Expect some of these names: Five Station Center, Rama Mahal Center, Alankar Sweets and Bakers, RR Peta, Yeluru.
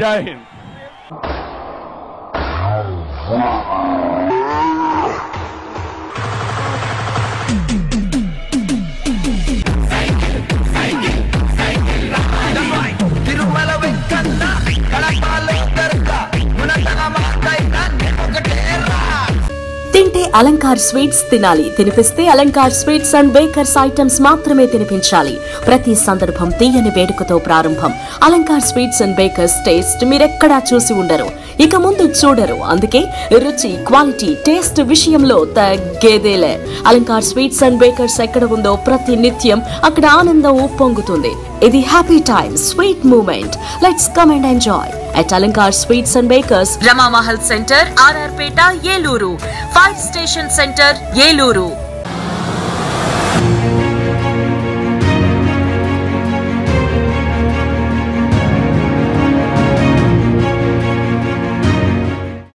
Jai Hind. తింటే Alankar sweets తినాలి, తినిపిస్తే Alankar sweets and bakers items మాత్రమే తినిపించాలి. ప్రతి సందర్భం తీయని వేడుకతో ప్రారంభం. Alankar sweets and bakers taste మీరెక్కడా చూసి ఉండరు, ఇక ముందు చూడరు. అందుకే రుచి, క్వాలిటీ, టేస్ట్ విషయంలో తగ్గేదేలే. అలంకార్ స్వీట్స్ అండ్ బేకర్స్ ఎక్కడ ఉందో ప్రతి నిత్యం అక్కడ ఆనందం ఉప్పొంగుతుంది. ఇది happy time, sweet moment. Let's come and enjoy at Alankar Sweets and Bakers, Rama Mahal Center, RR Peta, Yeluru, Five Station Center, Yeluru.